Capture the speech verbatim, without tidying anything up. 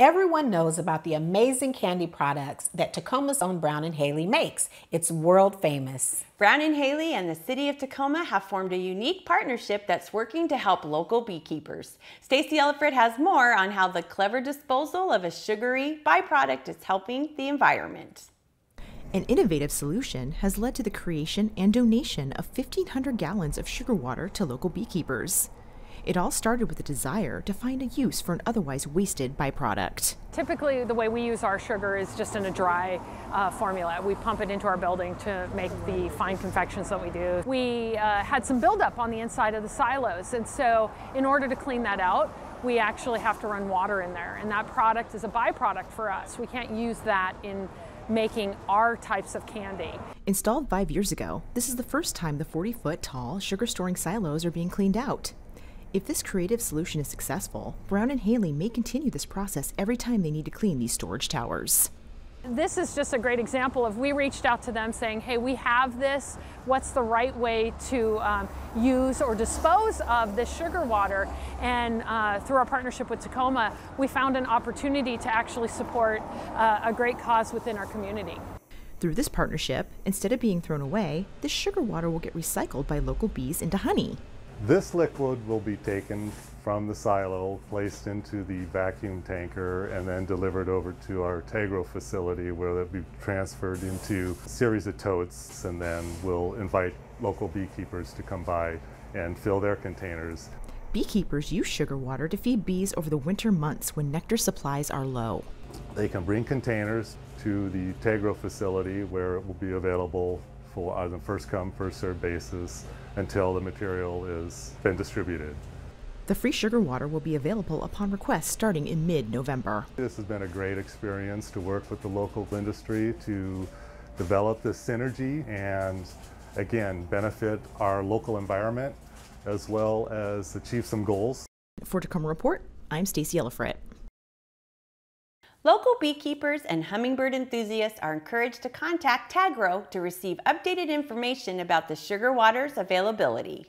Everyone knows about the amazing candy products that Tacoma's own Brown and Haley makes. It's world famous. Brown and Haley and the City of Tacoma have formed a unique partnership that's working to help local beekeepers. Stacey Ellifritt has more on how the clever disposal of a sugary byproduct is helping the environment. An innovative solution has led to the creation and donation of fifteen hundred gallons of sugar water to local beekeepers. It all started with a desire to find a use for an otherwise wasted byproduct. Typically, the way we use our sugar is just in a dry uh, formula. We pump it into our building to make the fine confections that we do. We uh, had some buildup on the inside of the silos, and so in order to clean that out, we actually have to run water in there, and that product is a byproduct for us. We can't use that in making our types of candy. Installed five years ago, this is the first time the forty foot tall sugar storing silos are being cleaned out. If this creative solution is successful, Brown and Haley may continue this process every time they need to clean these storage towers. This is just a great example of we reached out to them saying, hey, we have this. What's the right way to um, use or dispose of this sugar water? And uh, through our partnership with Tacoma, we found an opportunity to actually support uh, a great cause within our community. Through this partnership, instead of being thrown away, this sugar water will get recycled by local bees into honey. This liquid will be taken from the silo, placed into the vacuum tanker, and then delivered over to our TAGRO facility, where it will be transferred into a series of totes, and then we'll invite local beekeepers to come by and fill their containers. Beekeepers use sugar water to feed bees over the winter months when nectar supplies are low. They can bring containers to the TAGRO facility, where it will be available for on the first come, first served basis until the material is been distributed. The free sugar water will be available upon request starting in mid-November. This has been a great experience to work with the local industry to develop this synergy and, again, benefit our local environment as well as achieve some goals. For Tacoma Report, I'm Stacey Ellifritt. Local beekeepers and hummingbird enthusiasts are encouraged to contact TAGRO to receive updated information about the sugar water's availability.